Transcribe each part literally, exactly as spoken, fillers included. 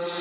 Look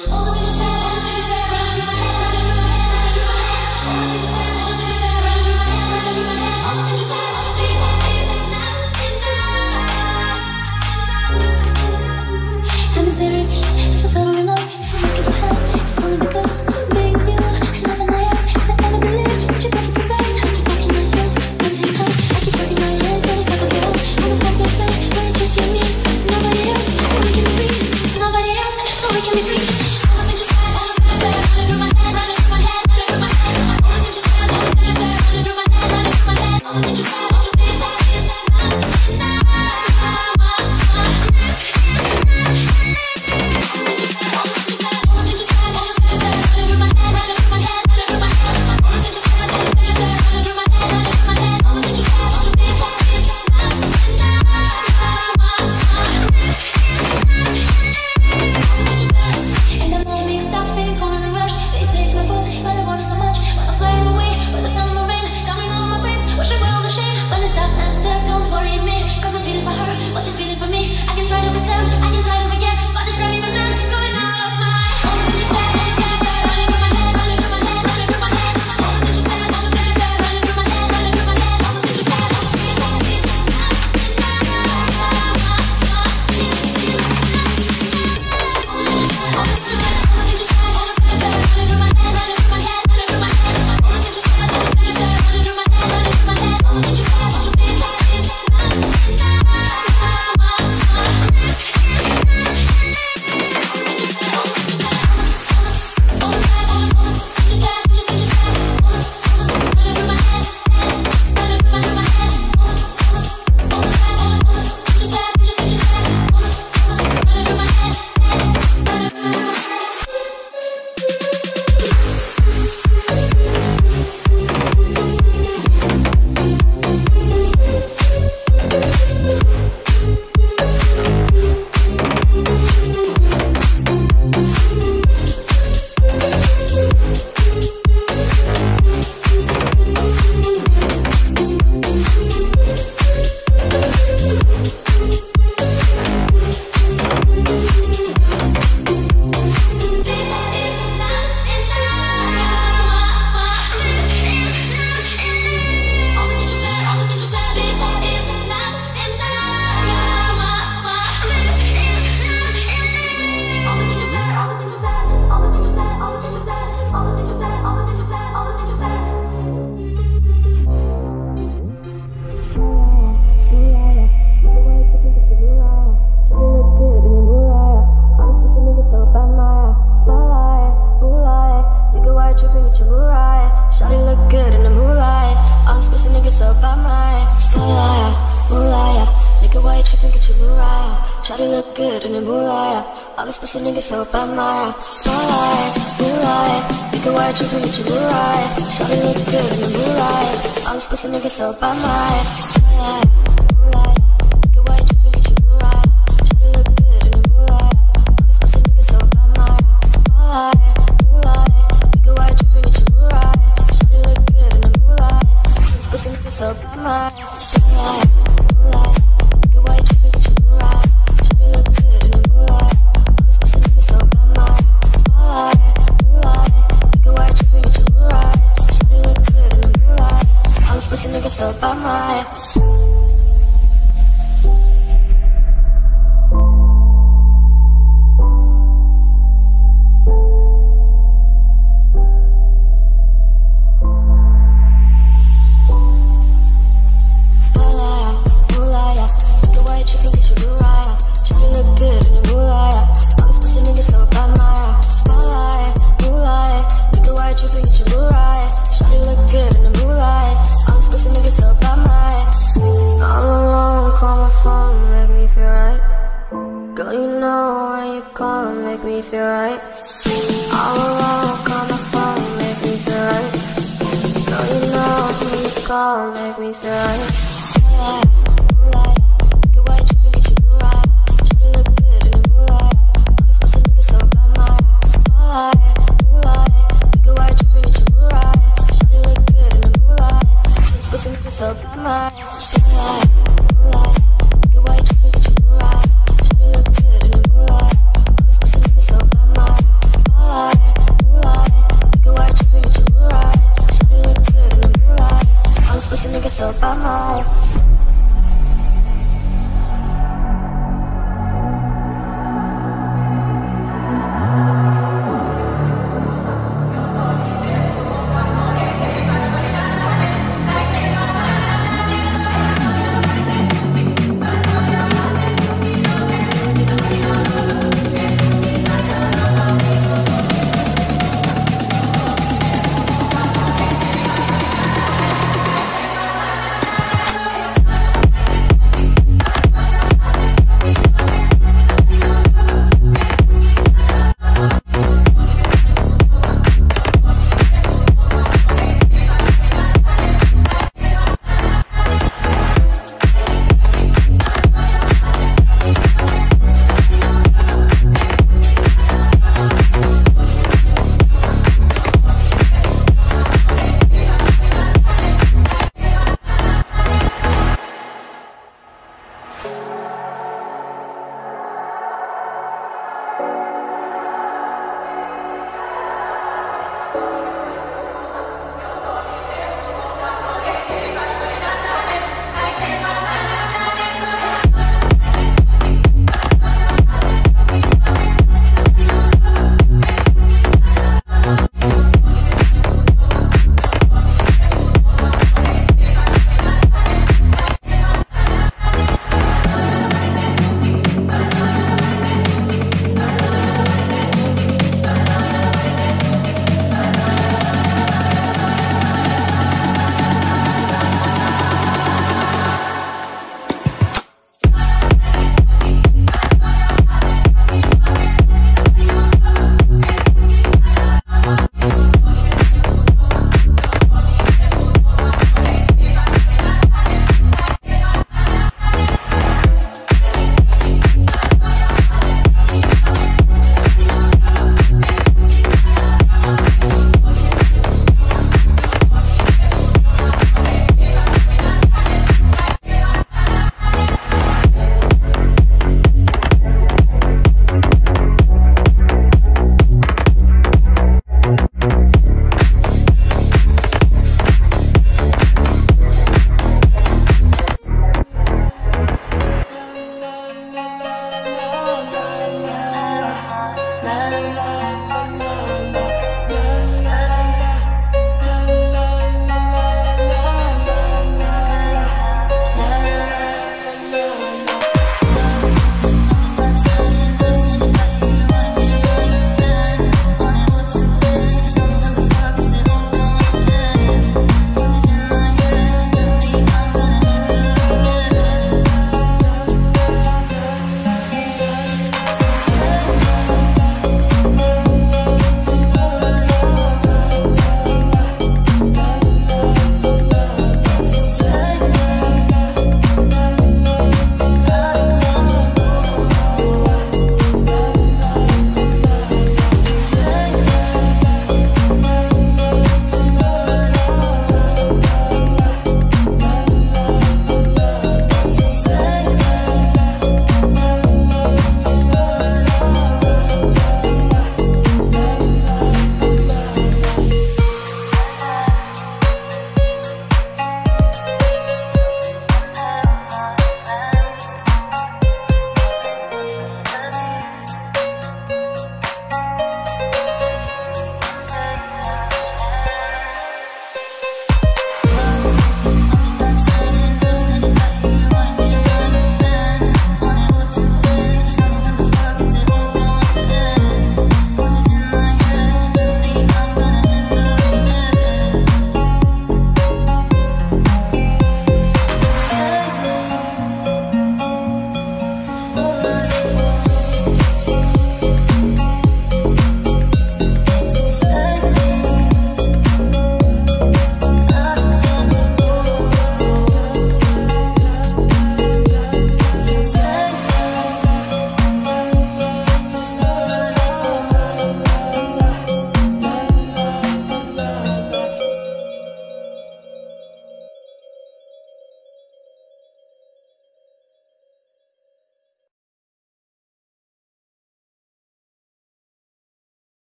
good in the moonlight. All this pussy niggas so bad, my